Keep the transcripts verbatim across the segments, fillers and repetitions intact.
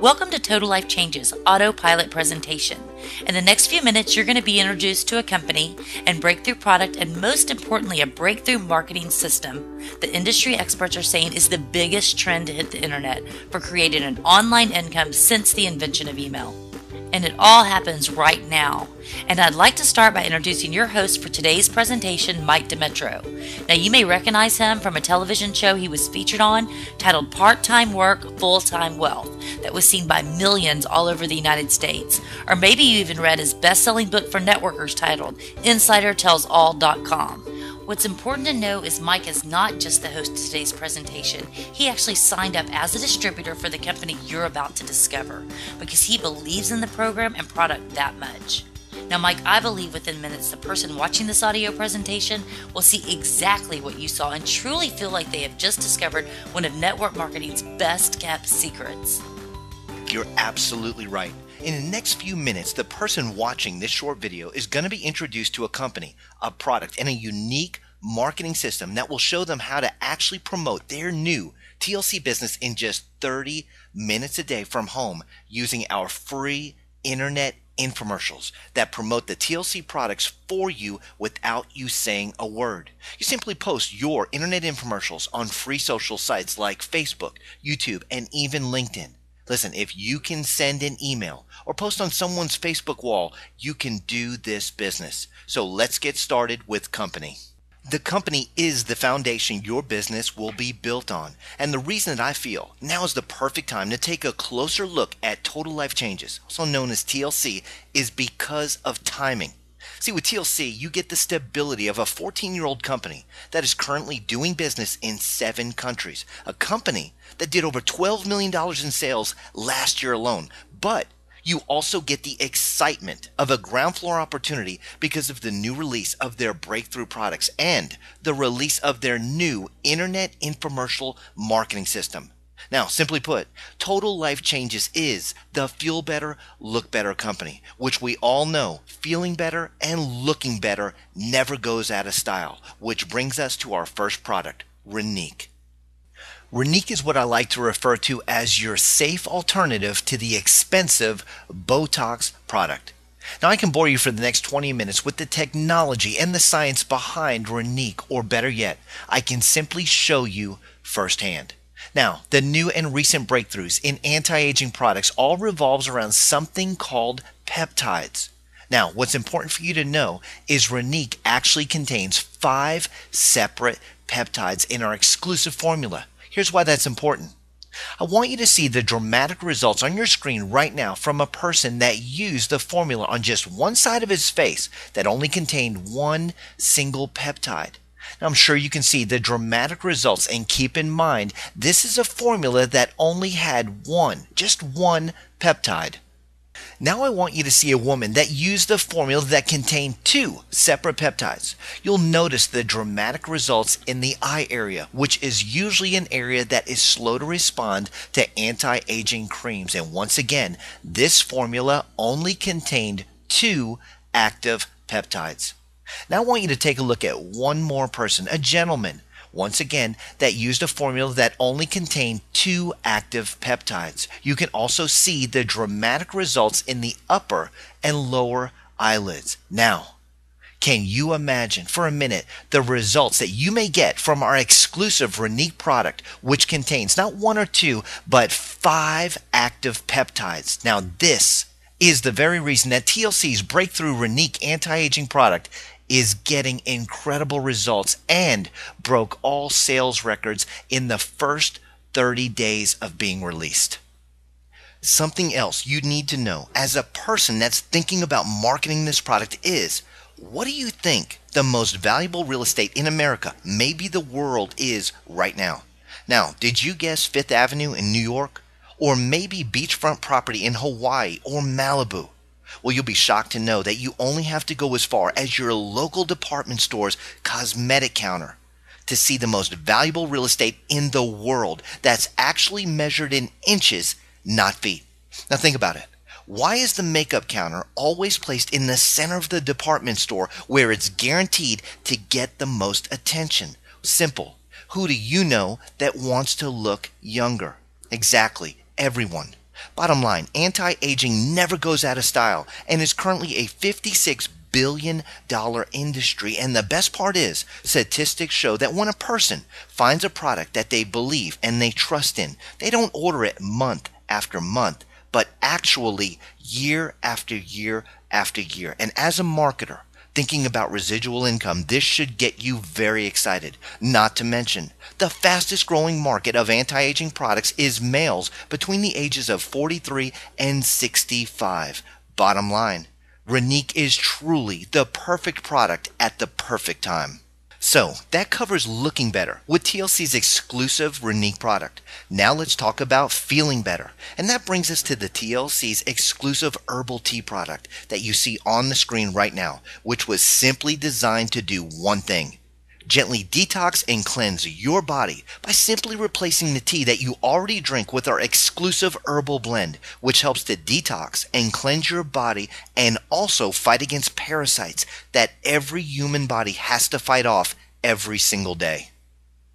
Welcome to Total Life Changes Autopilot Presentation. In the next few minutes, you're going to be introduced to a company and breakthrough product, and most importantly, a breakthrough marketing system that industry experts are saying is the biggest trend to hit the internet for creating an online income since the invention of email. And it all happens right now. And I'd like to start by introducing your host for today's presentation, Mike DeMetro. Now, you may recognize him from a television show he was featured on titled Part-Time Work, Full-Time Wealth that was seen by millions all over the United States. Or maybe you even read his best-selling book for networkers titled Insider Tells All dot com. What's important to know is Mike is not just the host of today's presentation. He actually signed up as a distributor for the company you're about to discover because he believes in the program and product that much. Now, Mike, I believe within minutes the person watching this audio presentation will see exactly what you saw and truly feel like they have just discovered one of network marketing's best kept secrets. You're absolutely right. In the next few minutes, the person watching this short video is going to be introduced to a company, a product, and a unique marketing system that will show them how to actually promote their new T L C business in just thirty minutes a day from home using our free internet infomercials that promote the T L C products for you without you saying a word. You simply post your internet infomercials on free social sites like Facebook, YouTube, and even LinkedIn. Listen, if you can send an email or post on someone's Facebook wall, you can do this business. So let's get started with company. The company is the foundation your business will be built on. And the reason that I feel now is the perfect time to take a closer look at Total Life Changes, also known as T L C, is because of timing. See, with T L C, you get the stability of a fourteen-year-old company that is currently doing business in seven countries, a company that did over twelve million dollars in sales last year alone. But you also get the excitement of a ground floor opportunity because of the new release of their breakthrough products and the release of their new internet infomercial marketing system. Now, simply put, Total Life Changes is the feel better, look better company, which we all know feeling better and looking better never goes out of style, which brings us to our first product, Renique. Renique is what I like to refer to as your safe alternative to the expensive Botox product. Now, I can bore you for the next twenty minutes with the technology and the science behind Renique, or better yet, I can simply show you firsthand. Now, the new and recent breakthroughs in anti-aging products all revolves around something called peptides. Now, what's important for you to know is Renique actually contains five separate peptides in our exclusive formula. Here's why that's important. I want you to see the dramatic results on your screen right now from a person that used the formula on just one side of his face that only contained one single peptide. Now, I'm sure you can see the dramatic results, and keep in mind, this is a formula that only had one, just one peptide. Now I want you to see a woman that used the formula that contained two separate peptides. You'll notice the dramatic results in the eye area, which is usually an area that is slow to respond to anti-aging creams. And once again, this formula only contained two active peptides. Now I want you to take a look at one more person, a gentleman, once again, that used a formula that only contained two active peptides. You can also see the dramatic results in the upper and lower eyelids. Now, can you imagine for a minute the results that you may get from our exclusive Renique product, which contains not one or two, but five active peptides? Now, this is the very reason that T L C's breakthrough Renique anti-aging product is getting incredible results and broke all sales records in the first thirty days of being released. Something else you need to know as a person that's thinking about marketing this product is, what do you think the most valuable real estate in America, maybe the world, is right now? Now, did you guess Fifth Avenue in New York? Or maybe beachfront property in Hawaii or Malibu? Well, you'll be shocked to know that you only have to go as far as your local department store's cosmetic counter to see the most valuable real estate in the world that's actually measured in inches, not feet. Now think about it. Why is the makeup counter always placed in the center of the department store where it's guaranteed to get the most attention? Simple. Who do you know that wants to look younger? Exactly, everyone. Bottom line, anti-aging never goes out of style and is currently a fifty-six billion dollar industry. And the best part is, statistics show that when a person finds a product that they believe and they trust in, they don't order it month after month, but actually year after year after year. And as a marketer, thinking about residual income, this should get you very excited. Not to mention, the fastest growing market of anti-aging products is males between the ages of forty-three and sixty-five. Bottom line, Renique is truly the perfect product at the perfect time. So that covers looking better with T L C's exclusive Renique product. Now let's talk about feeling better. And that brings us to the T L C's exclusive herbal tea product that you see on the screen right now, which was simply designed to do one thing: gently detox and cleanse your body by simply replacing the tea that you already drink with our exclusive herbal blend, which helps to detox and cleanse your body and also fight against parasites that every human body has to fight off every single day.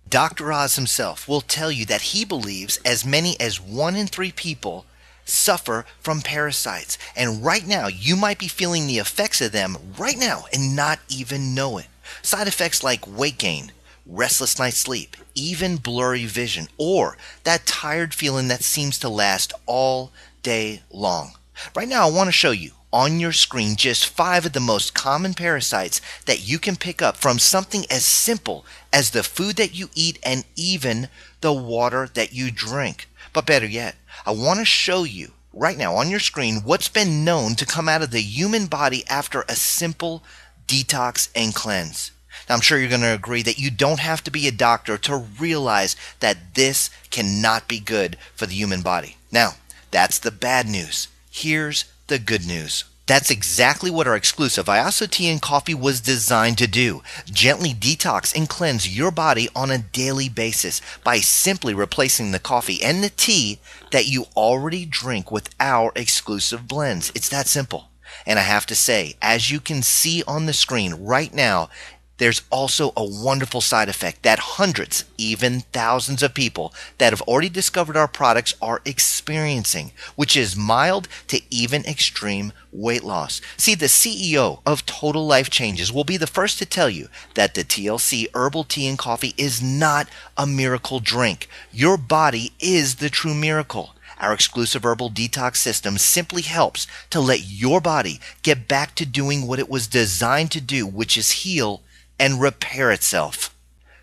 Doctor Oz himself will tell you that he believes as many as one in three people suffer from parasites, and right now you might be feeling the effects of them right now and not even know it. Side effects like weight gain, restless night's sleep, even blurry vision, or that tired feeling that seems to last all day long. Right now, I want to show you on your screen just five of the most common parasites that you can pick up from something as simple as the food that you eat and even the water that you drink. But better yet, I want to show you right now on your screen what's been known to come out of the human body after a simple detox and cleanse. Now, I'm sure you're going to agree that you don't have to be a doctor to realize that this cannot be good for the human body. Now, that's the bad news. Here's the good news. That's exactly what our exclusive I O S O Tea and Coffee was designed to do: gently detox and cleanse your body on a daily basis by simply replacing the coffee and the tea that you already drink with our exclusive blends. It's that simple. And I have to say, as you can see on the screen right now, there's also a wonderful side effect that hundreds, even thousands of people that have already discovered our products are experiencing, which is mild to even extreme weight loss. See, the C E O of Total Life Changes will be the first to tell you that the T L C herbal tea and coffee is not a miracle drink. Your body is the true miracle. Our exclusive herbal detox system simply helps to let your body get back to doing what it was designed to do, which is heal and repair itself.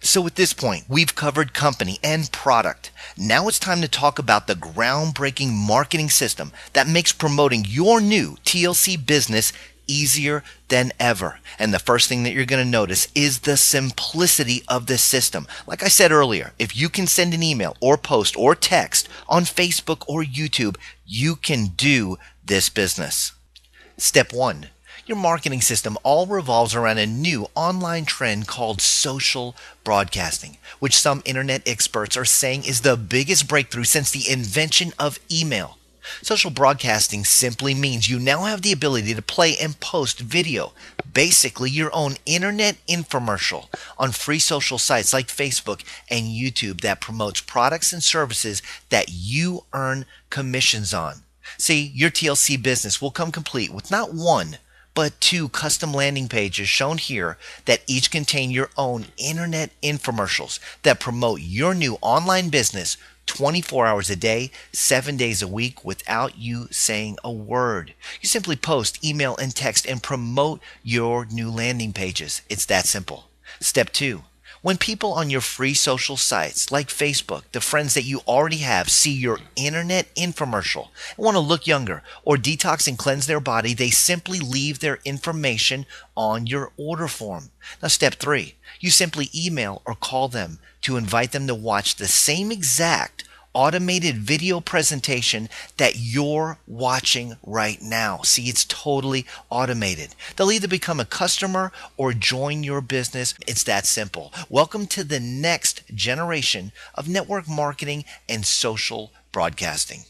So at this point, we've covered company and product. Now it's time to talk about the groundbreaking marketing system that makes promoting your new T L C business easier than ever. And the first thing that you're going to notice is the simplicity of the system. Like I said earlier, if you can send an email or post or text on Facebook or YouTube, you can do this business. Step one, your marketing system all revolves around a new online trend called social broadcasting, which some internet experts are saying is the biggest breakthrough since the invention of email. Social broadcasting simply means you now have the ability to play and post video, basically your own internet infomercial, on free social sites like Facebook and YouTube that promotes products and services that you earn commissions on. See, your T L C business will come complete with not one, but two custom landing pages shown here that each contain your own internet infomercials that promote your new online business twenty-four hours a day, seven days a week, without you saying a word. You simply post, email, and text and promote your new landing pages. It's that simple. Step two, when people on your free social sites like Facebook, the friends that you already have, see your internet infomercial and want to look younger or detox and cleanse their body, they simply leave their information on your order form. Now, step three, you simply email or call them to invite them to watch the same exact automated video presentation that you're watching right now. See, it's totally automated. They'll either become a customer or join your business. It's that simple. Welcome to the next generation of network marketing and social broadcasting.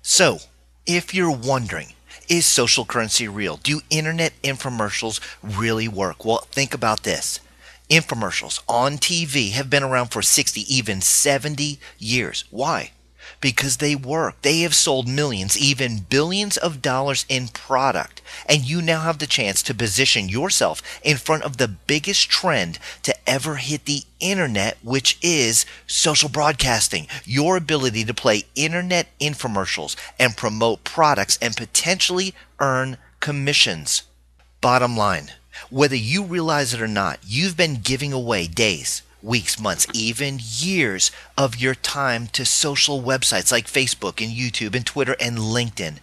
So, if you're wondering, is social currency real? Do internet infomercials really work? Well, think about this. Infomercials on T V have been around for sixty, even seventy years. Why? because they work. They have sold millions, even billions of dollars in product. And you now have the chance to position yourself in front of the biggest trend to ever hit the internet, which is social broadcasting. Your ability to play internet infomercials and promote products and potentially earn commissions. Bottom line, whether you realize it or not, you've been giving away days, weeks, months, even years of your time to social websites like Facebook and YouTube and Twitter and LinkedIn.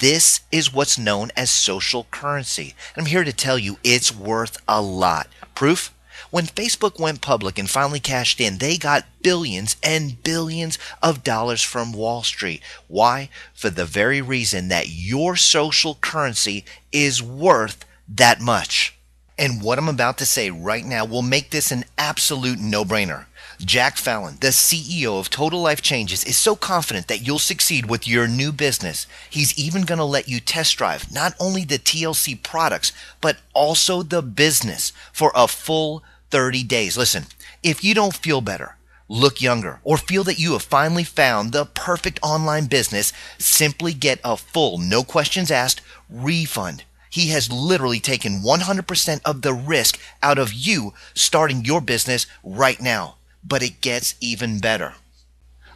This is what's known as social currency. And I'm here to tell you it's worth a lot. Proof? When Facebook went public and finally cashed in, they got billions and billions of dollars from Wall Street. Why? For the very reason that your social currency is worth that much. And what I'm about to say right now will make this an absolute no-brainer. Jack Fallon, the C E O of Total Life Changes, is so confident that you'll succeed with your new business. He's even going to let you test drive not only the T L C products, but also the business for a full thirty days. Listen, if you don't feel better, look younger, or feel that you have finally found the perfect online business, simply get a full, no questions asked, refund. He has literally taken one hundred percent of the risk out of you starting your business right now. But it gets even better.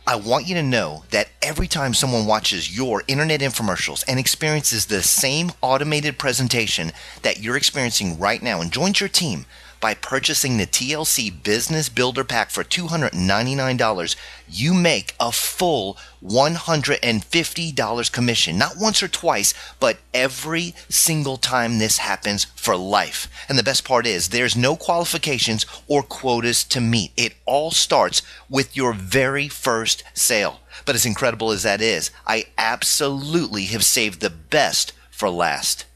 I want you to know that every time someone watches your internet infomercials and experiences the same automated presentation that you're experiencing right now and joins your team by purchasing the T L C Business Builder Pack for two hundred ninety-nine dollars, you make a full one hundred fifty dollars commission, not once or twice, but every single time this happens for life. And the best part is there's no qualifications or quotas to meet. It all starts with your very first sale. But as incredible as that is, I absolutely have saved the best for last.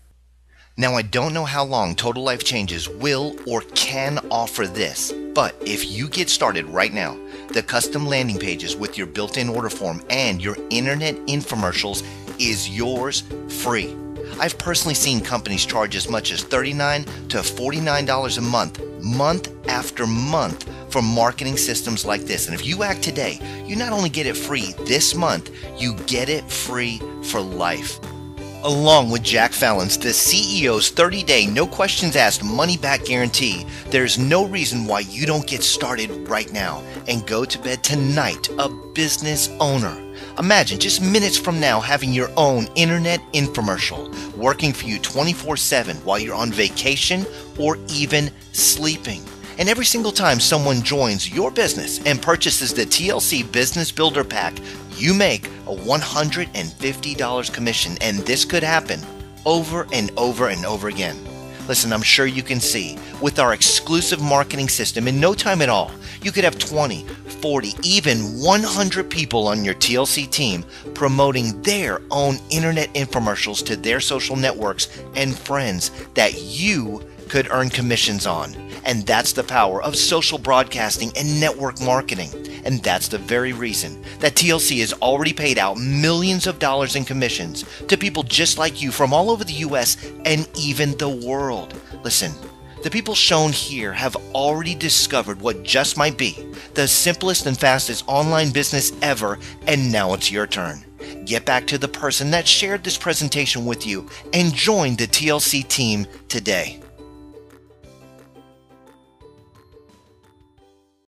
Now, I don't know how long Total Life Changes will or can offer this, but if you get started right now, the custom landing pages with your built-in order form and your internet infomercials is yours free. I've personally seen companies charge as much as thirty-nine to forty-nine dollars a month, month after month, for marketing systems like this. And if you act today, you not only get it free this month, you get it free for life. Along with Jack Fallon's, the C E O's thirty-day, no questions asked, money-back guarantee, there's no reason why you don't get started right now and go to bed tonight a business owner. Imagine just minutes from now having your own internet infomercial working for you twenty-four seven while you're on vacation or even sleeping. And every single time someone joins your business and purchases the T L C Business Builder Pack, you make a one hundred fifty dollars commission, and this could happen over and over and over again. Listen, I'm sure you can see, with our exclusive marketing system, in no time at all, you could have twenty, forty, even one hundred people on your T L C team promoting their own internet infomercials to their social networks and friends that you could earn commissions on. And that's the power of social broadcasting and network marketing. And that's the very reason that T L C has already paid out millions of dollars in commissions to people just like you from all over the U S and even the world. Listen, the people shown here have already discovered what just might be the simplest and fastest online business ever, and now it's your turn. Get back to the person that shared this presentation with you and join the T L C team today.